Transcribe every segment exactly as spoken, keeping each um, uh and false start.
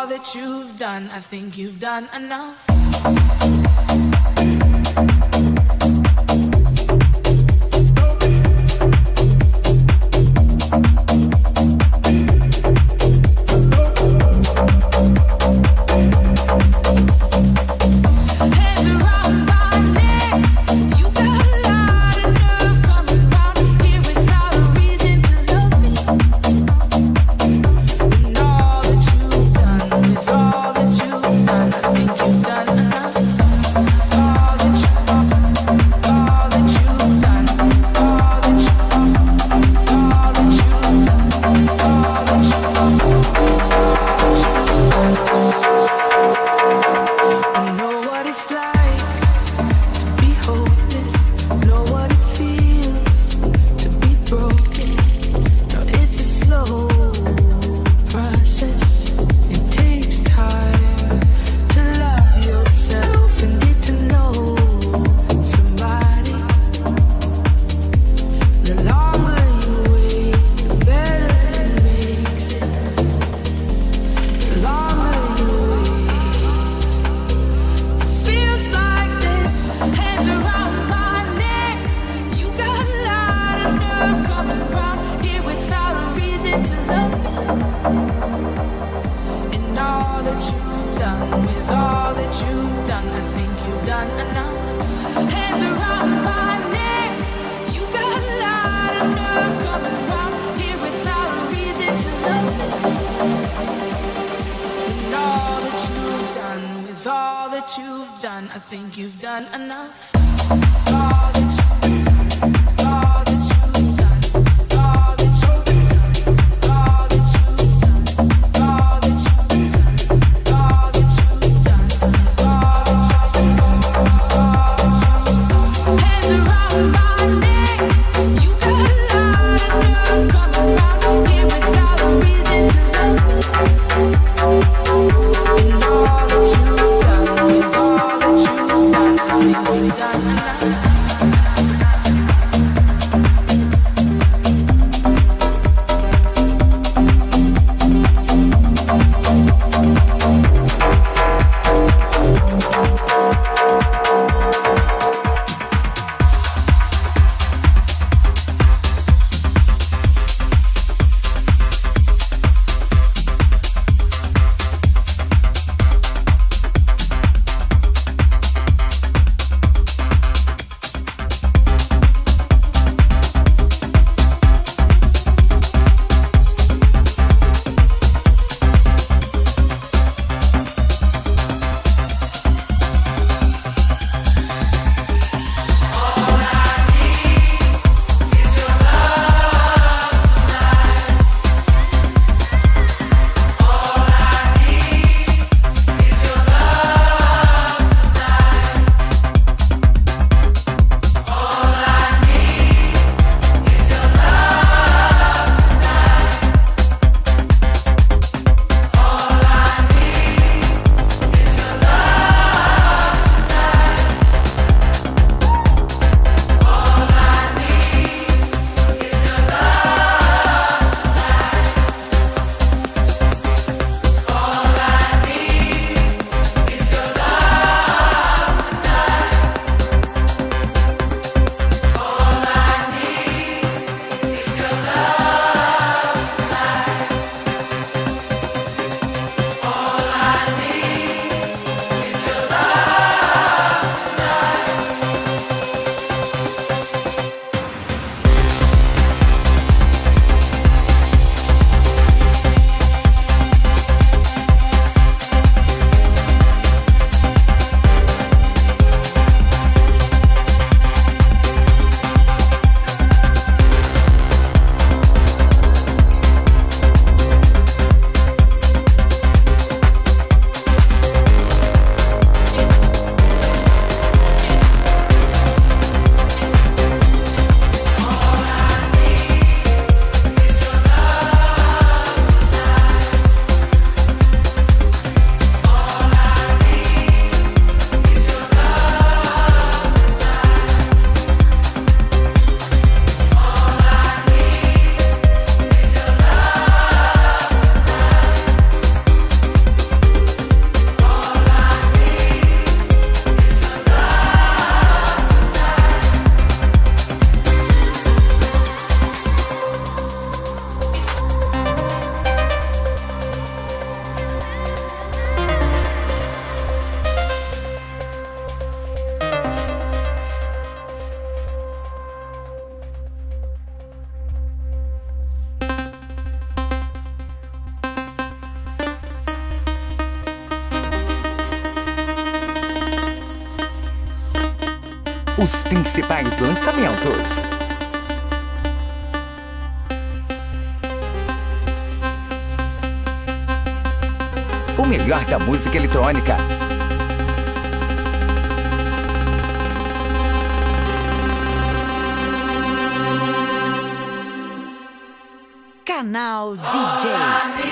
all that you've done, I think you've done enough. We've done enough. os principais lançamentos. O melhor da música eletrônica. Canal D J.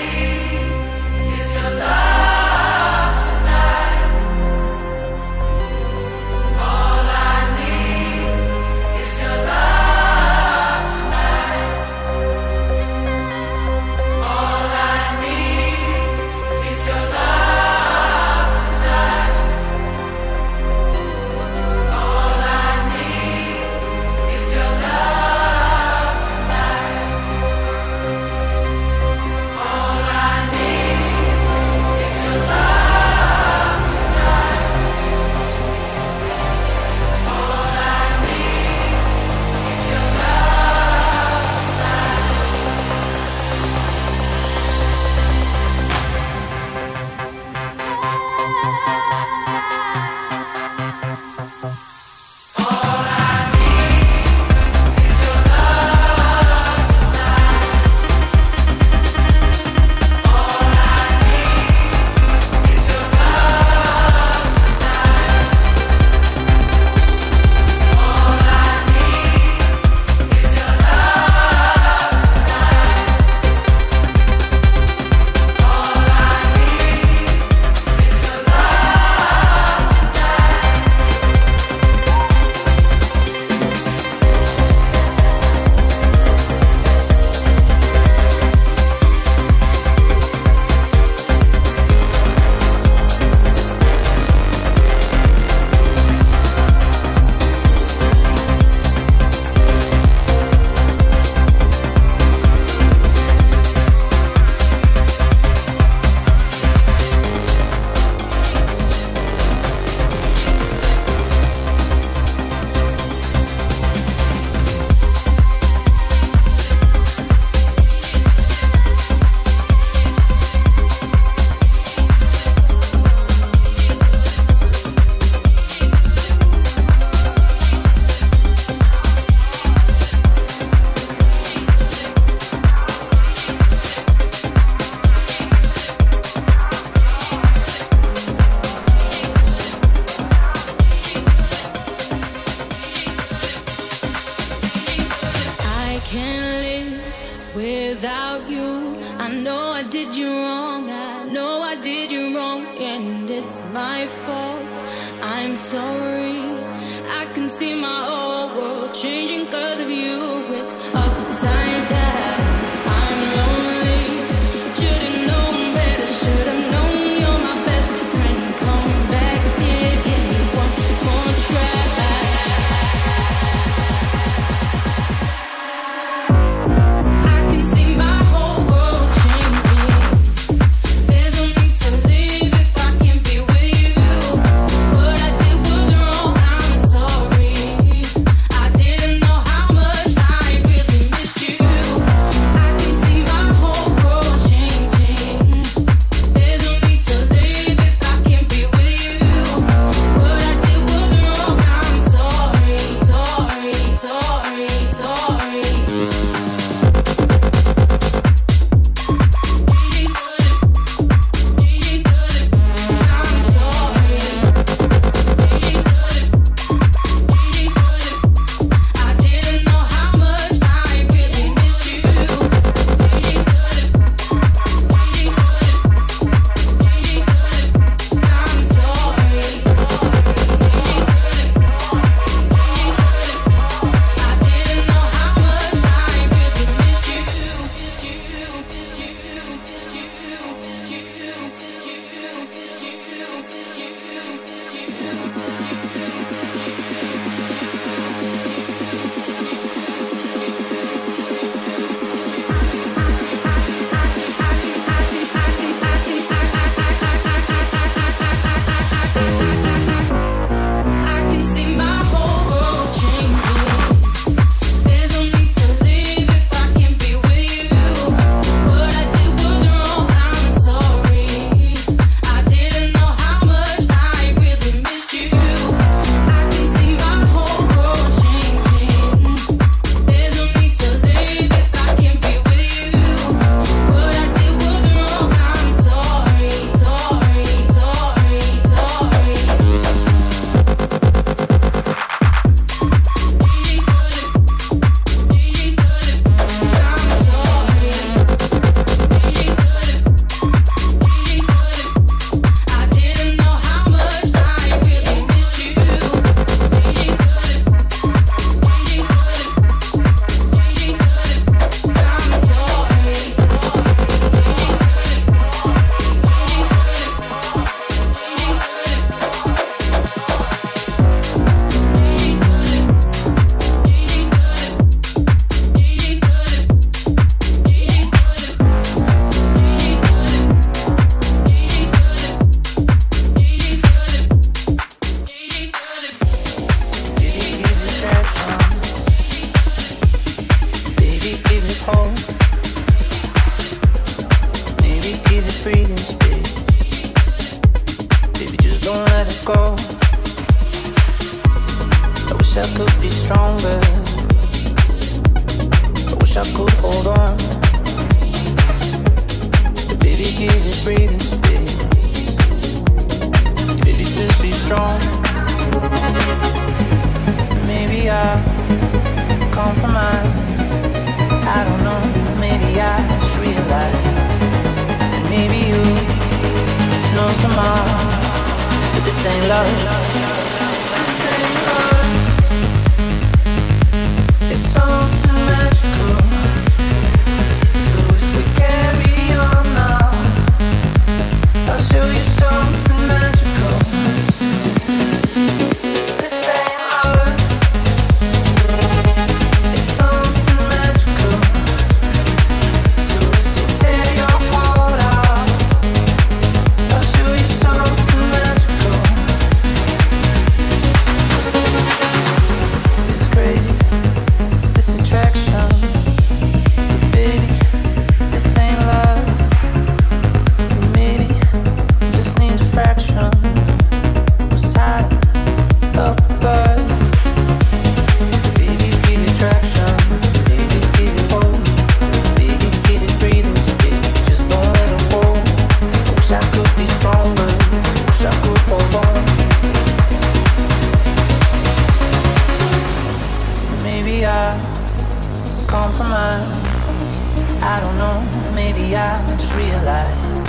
Lately I just realized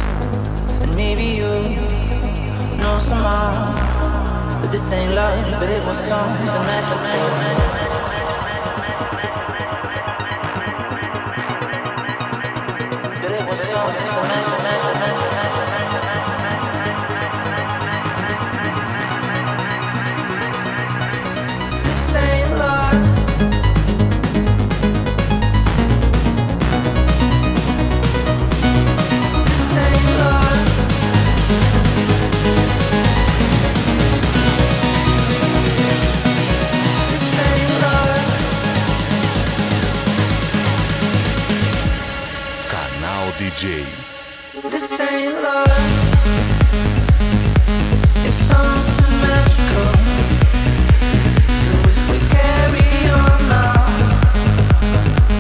that maybe you know somehow that this ain't love, but it was something magical. D J. This ain't love. It's something magical. So if we carry on now,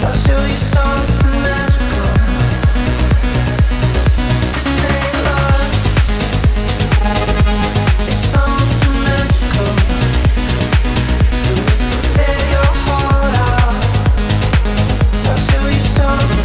I'll show you something magical. This ain't love. It's something magical. So if we tear your heart out, I'll show you something.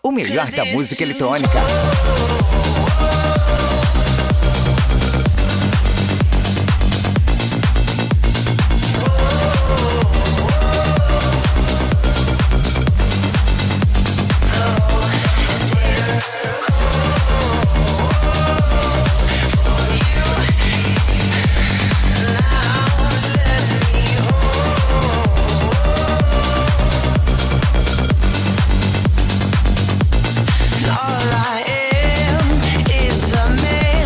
O melhor da música eletrônica. All I am is a man.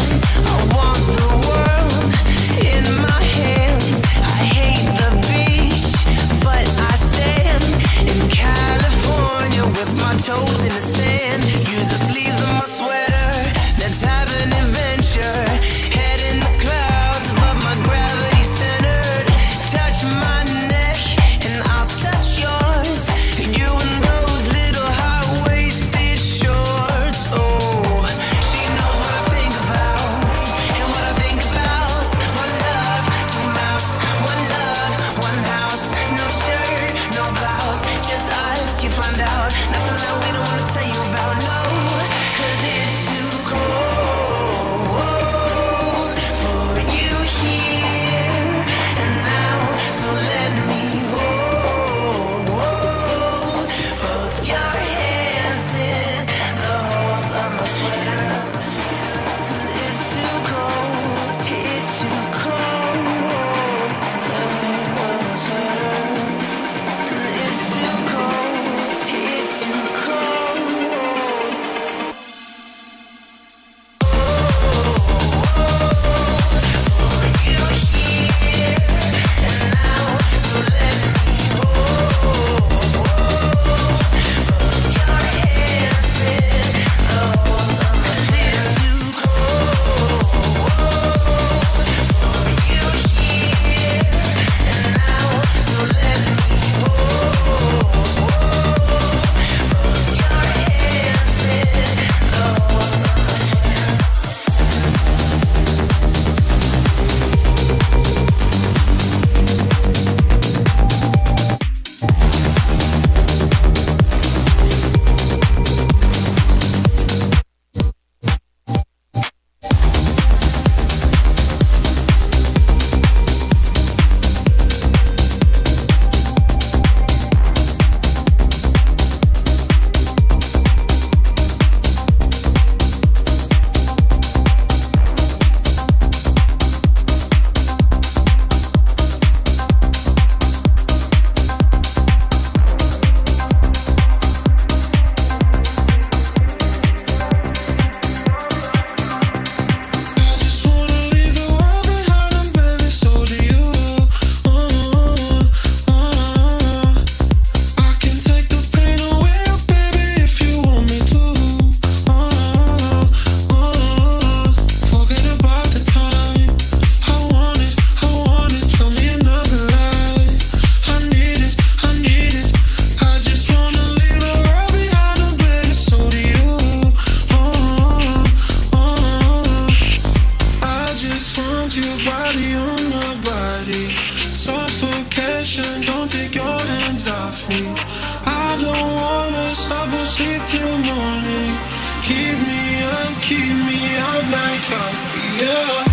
I don't wanna stop and sleep till morning. Keep me up, keep me up like coffee, yeah.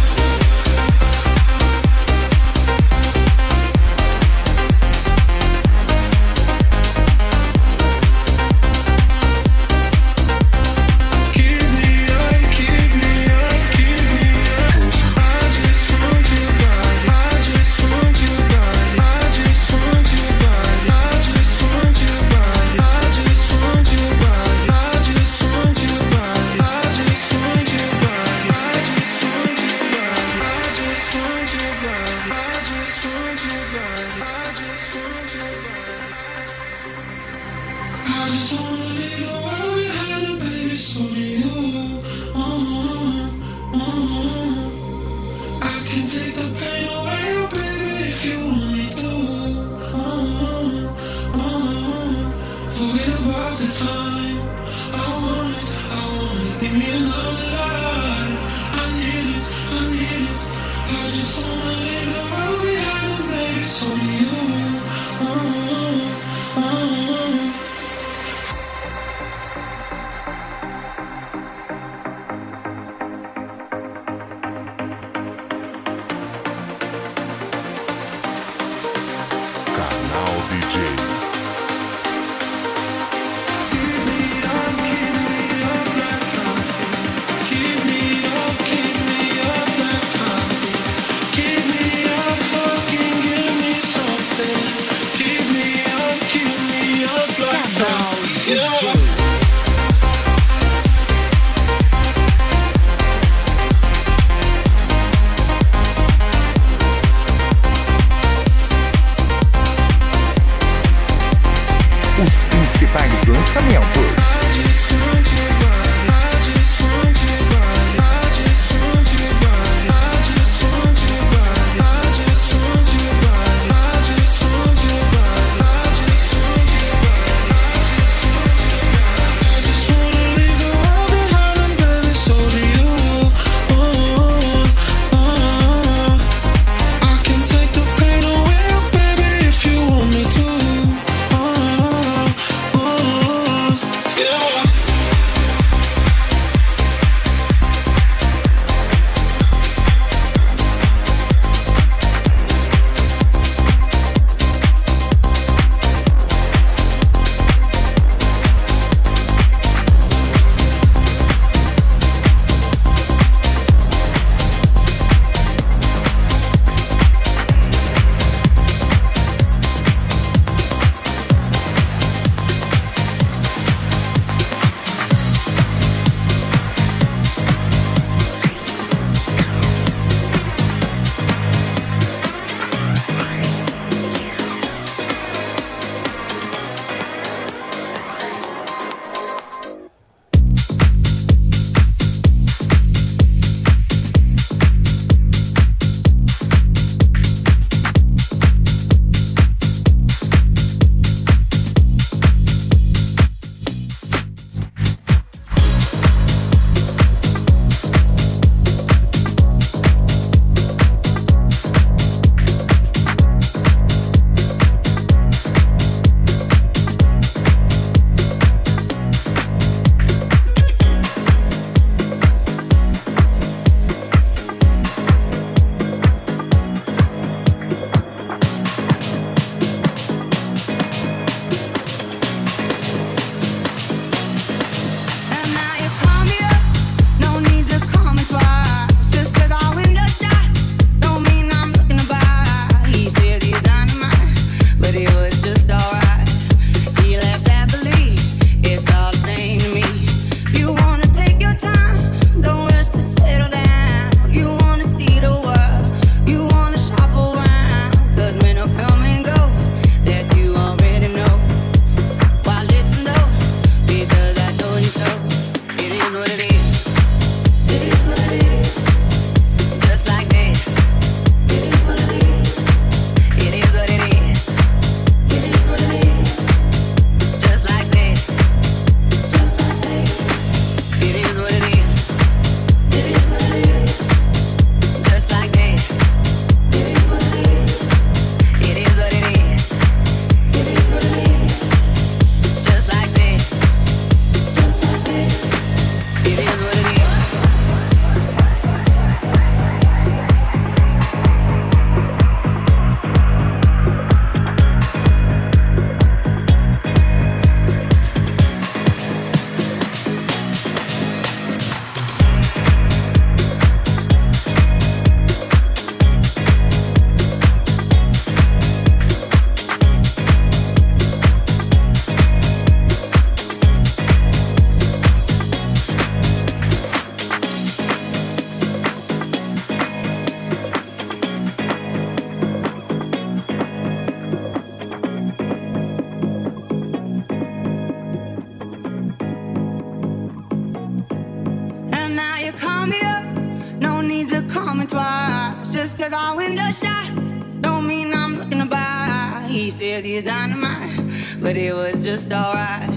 twice. Just cause I window shot, don't mean I'm looking to buy. He says he's dynamite, but it was just alright.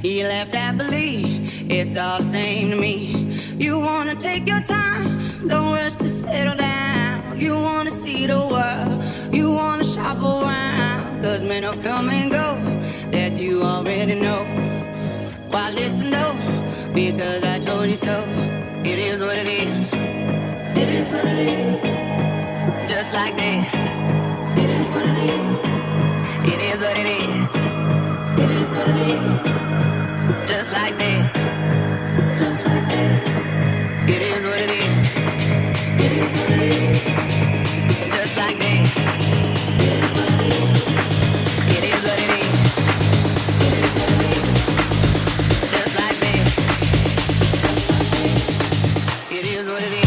He left happily, it's all the same to me. You wanna take your time, don't rush to settle down. You wanna see the world, you wanna shop around. Cause men will come and go, that you already know. Why listen though, because I told you so. It is what it is, it is what it is. Just like this, it is what it is, it is what it is. It is what it is, just like this, just like this. It is what it is, it is what it is, just like this. It is what it is, it is what it is, it is what it is, just like this, just like this. It is what it is.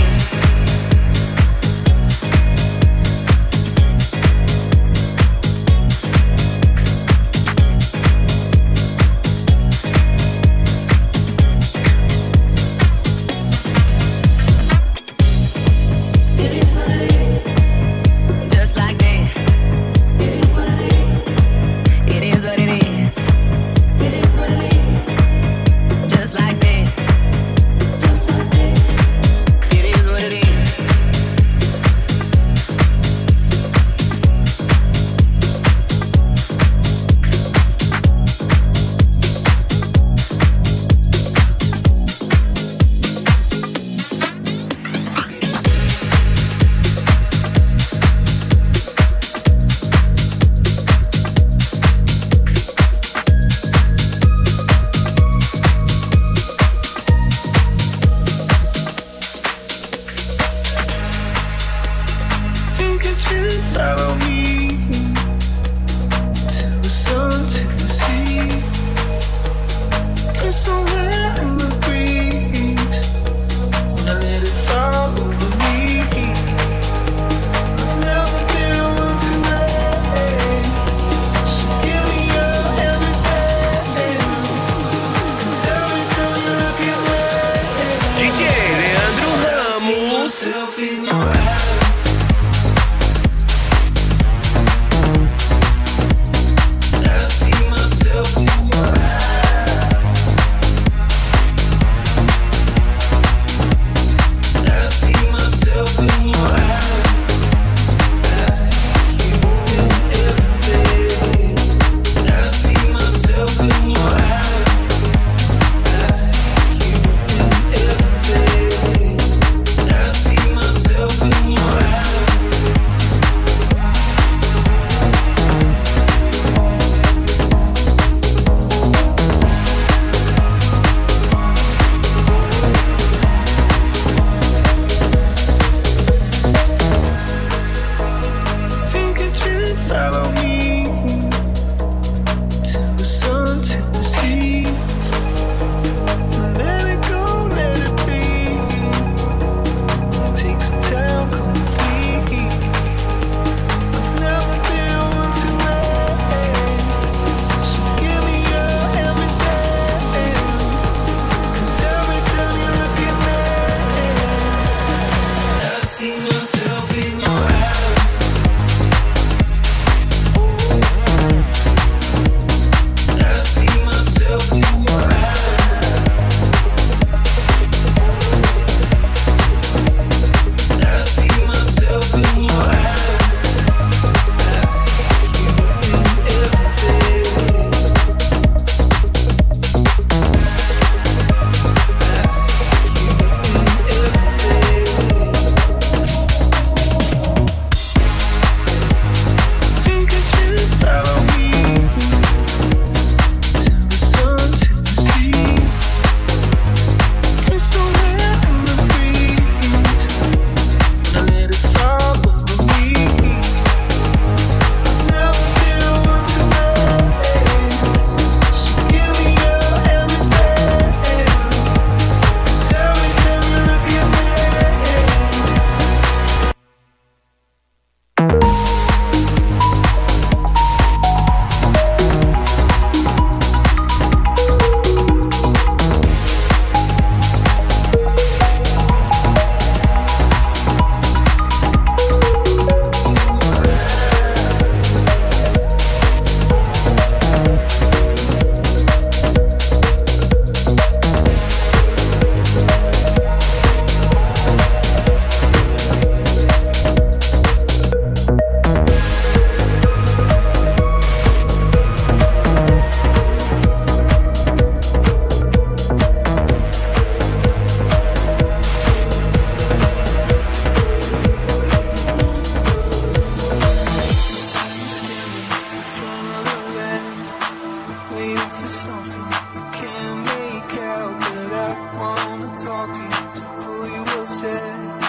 something you can't make out, but I wanna talk to you to pull you aside.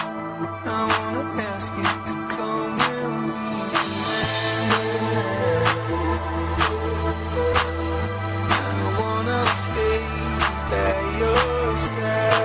I wanna ask you to come with me. I wanna stay by your side.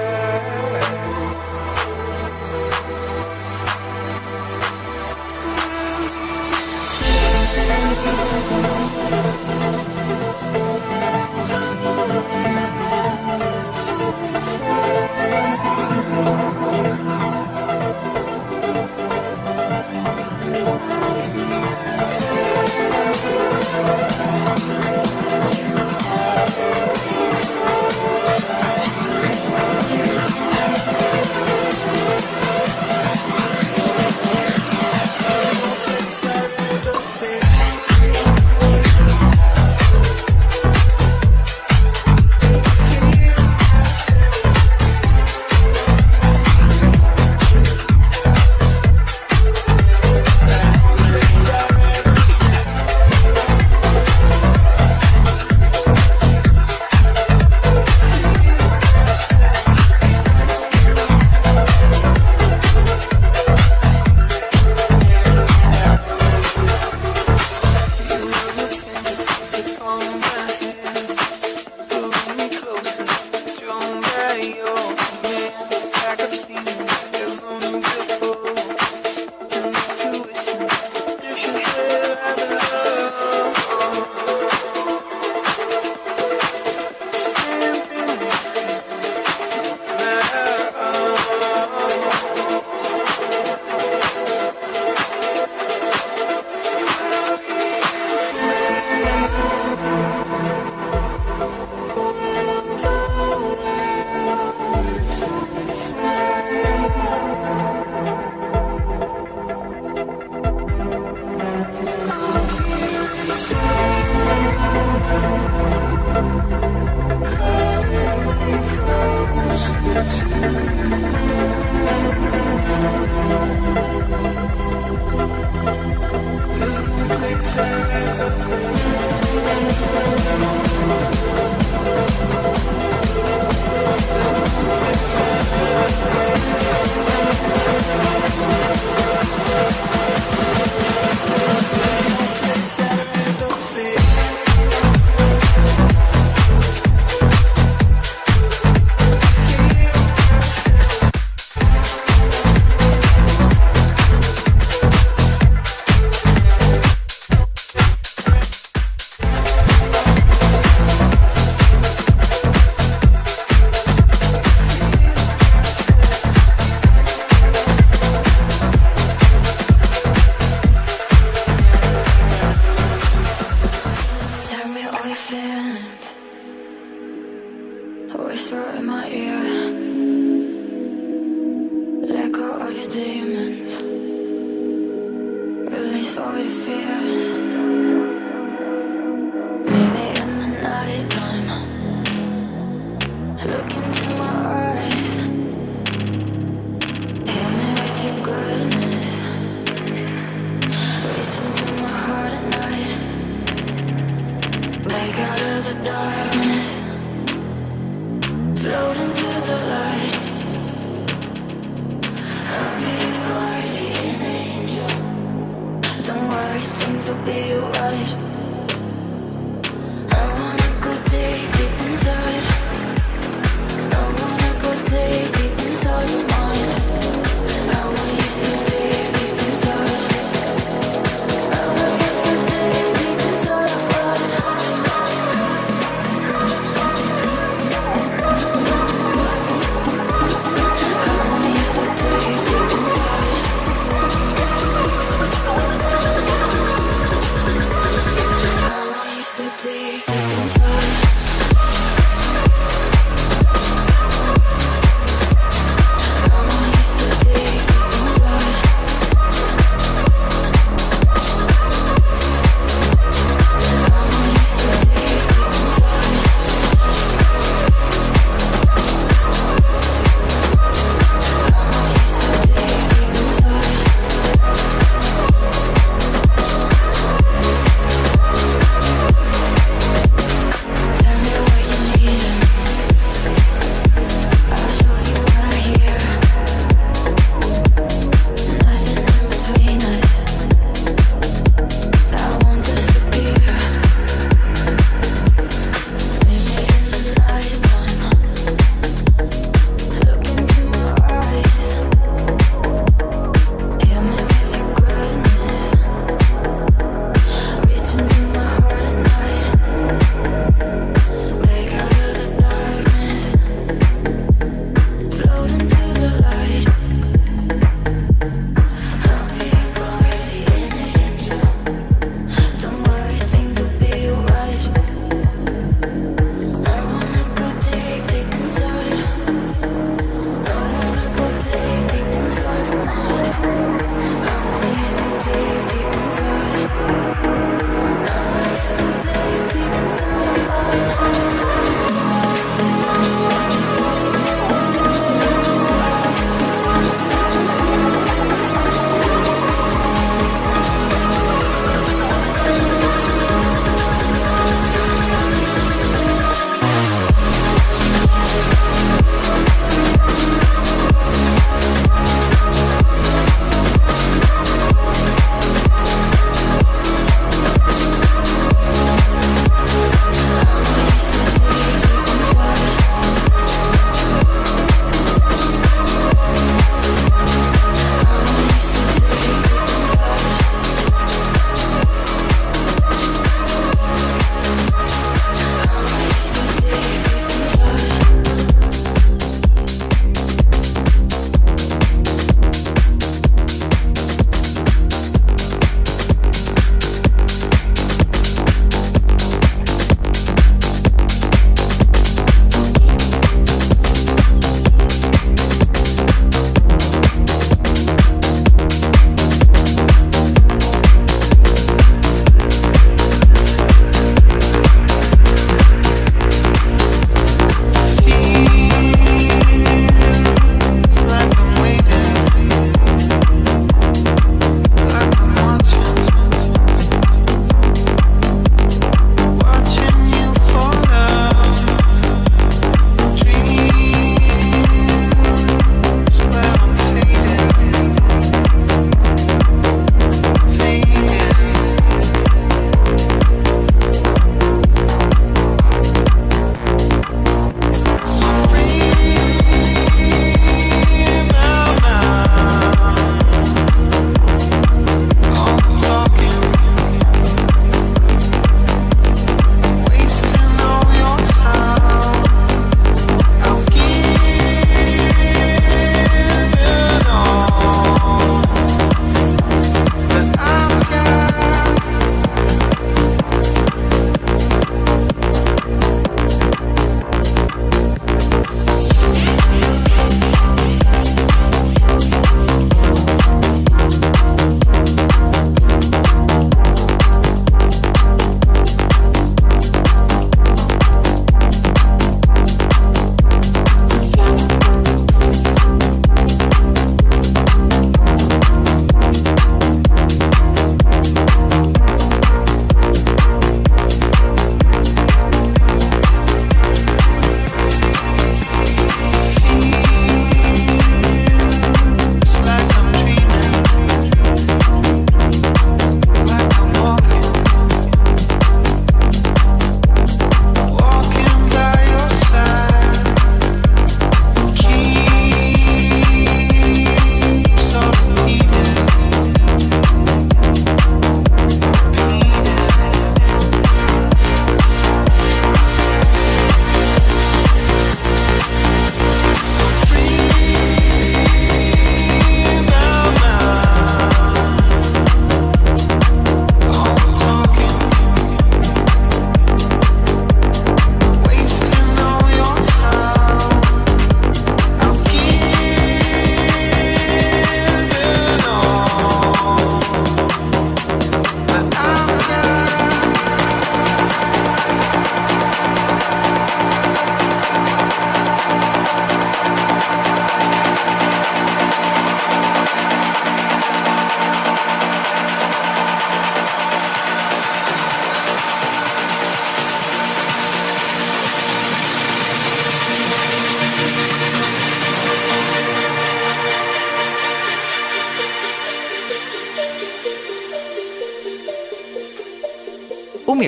Floating to the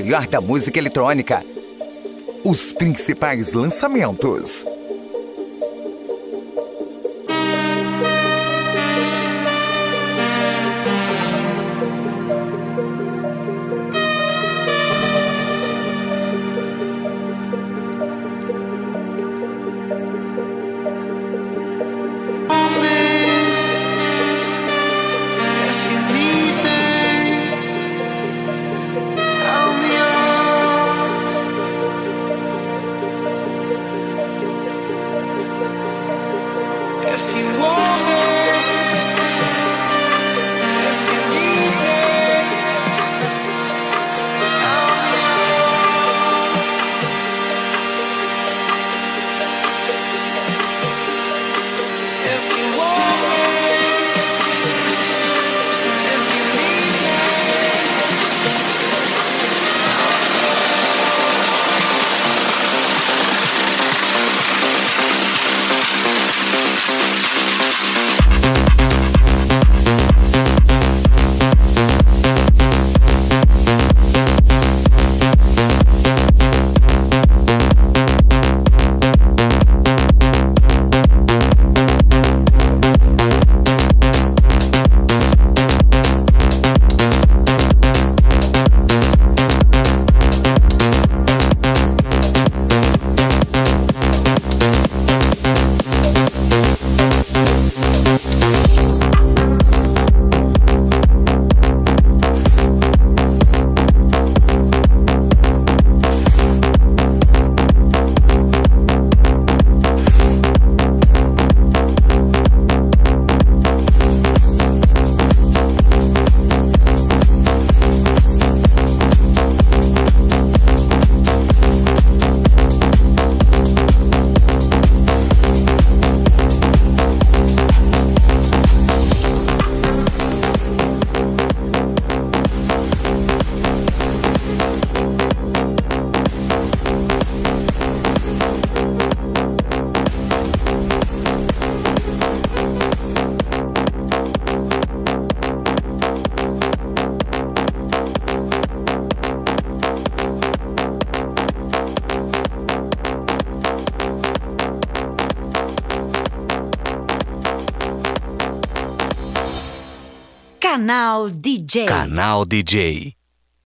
melhor da música eletrônica, os principais lançamentos. Canal D J. Canal D J.